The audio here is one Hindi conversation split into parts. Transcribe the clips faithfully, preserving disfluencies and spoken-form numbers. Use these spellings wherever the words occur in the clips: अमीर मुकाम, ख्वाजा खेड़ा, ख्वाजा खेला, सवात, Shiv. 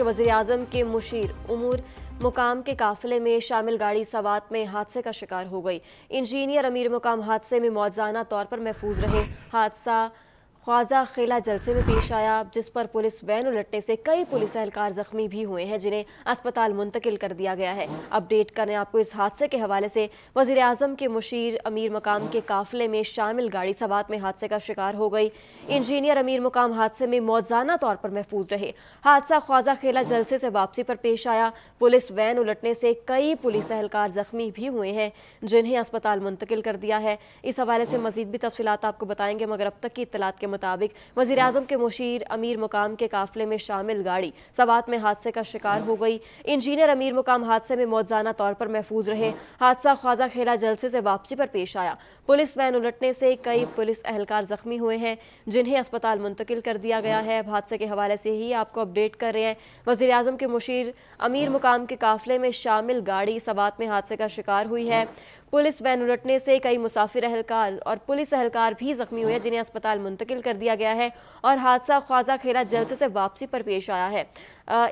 कि वज़ीर-ए-आज़म के मुशीर अमीर मुकाम के काफिले में शामिल गाड़ी सवात में हादसे का शिकार हो गई। इंजीनियर अमीर मुकाम हादसे में मौजूदा तौर पर महफूज रहे। हादसा ख्वाजा खेला जलसे में पेश आया, जिस पर पुलिस वैन उलटने से कई पुलिस एहलकार जख्मी भी हुए हैं, जिन्हें अस्पताल मुंतकिल कर दिया गया है। अपडेट करें आपको इस हादसे के हवाले से। वज़ीर-ए-आज़म के मुशीर अमीर मुकाम के काफिले में शामिल गाड़ी सवात में हादसे का शिकार हो गई। इंजीनियर अमीर मुकाम हादसे में मौजूदा तौर पर महफूज रहे। हादसा ख्वाजा खेला जलसे से वापसी पर पेश आया। पुलिस वैन उलटने से कई पुलिस एहलकार जख्मी भी हुए हैं, जिन्हें अस्पताल मुंतकिल कर दिया है। इस हवाले से मज़ीद भी तफसीलात आपको बताएंगे, मगर अब तक की इत्तलात के मुताबिक वज़ीर-ए-आज़म के मुशीर अमीर मुकाम के काफिले में शामिल गाड़ी सवात में हादसे का शिकार हो गई। इंजीनियर अमीर मुकाम हादसे में मौजूदा तौर पर महफूज रहे। हादसा ख्वाजा खेला जलसे से वापसी पर पेश आया। पुलिस वैन उलटने से कई पुलिस एहलकार जख्मी हुए हैं, जिन्हें अस्पताल मुंतकिल कर दिया गया है। हादसे के हवाले से ही आपको अपडेट कर रहे हैं। वज़ीर-ए-आज़म के मुशीर अमीर मुकाम के काफिले में शामिल गाड़ी सवात में हादसे का शिकार हुई है। पुलिस वैन उलटने से कई मुसाफिर अहलकार और पुलिस अहलकार भी जख्मी हुए हैं, जिन्हें अस्पताल मुंतकिल कर दिया गया है। और हादसा ख्वाजा खेड़ा जलसे से वापसी पर पेश आया है।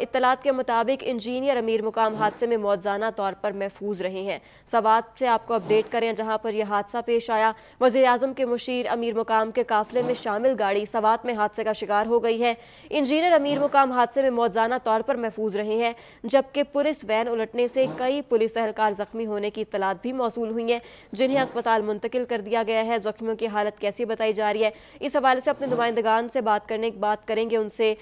इत्तलात के मुताबिक इंजीनियर अमीर मुकाम हादसे में मौजूदा तौर पर महफूज रहे हैं। सवात से आपको अपडेट करें, जहां पर यह हादसा पेश आया। वज़ीर-ए-आज़म के मुशीर अमीर मुकाम के काफिले में शामिल गाड़ी सवात में हादसे का शिकार हो गई है। इंजीनियर अमीर मुकाम हादसे में मौजूदा तौर पर महफूज रहे हैं, जबकि पुलिस वैन उलटने से कई पुलिस एहलकार जख्मी होने की इत्तलात भी मौसूल हुई हैं, जिन्हें अस्पताल मुंतकिल कर दिया गया है। जख्मियों की हालत कैसी बताई जा रही है, इस हवाले से अपने नुमाइंदगान से बात करने बात करेंगे, उनसे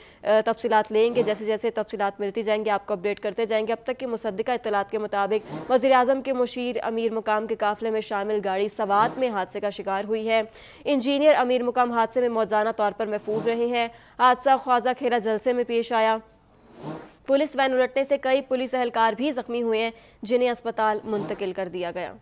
तफसीलात लेंगे। जैसे जैसे तफसीलात मिलती जाएंगी आपको अपडेट करते जाएंगे। अब तक की मुसद्दिका इत्तलात के मुताबिक वज़ीर-ए-आज़म के मुशीर अमीर मुकाम के काफिले में शामिल गाड़ी सवात में हादसे का शिकार हुई है। इंजीनियर अमीर मुकाम हादसे में मौजूदा तौर पर महफूज रहे हैं। हादसा ख्वाजा खेड़ा जलसे में पेश आया। पुलिस वैन उलटने से कई पुलिस एहलकार भी जख्मी हुए हैं, जिन्हें अस्पताल मुंतकिल कर दिया गया।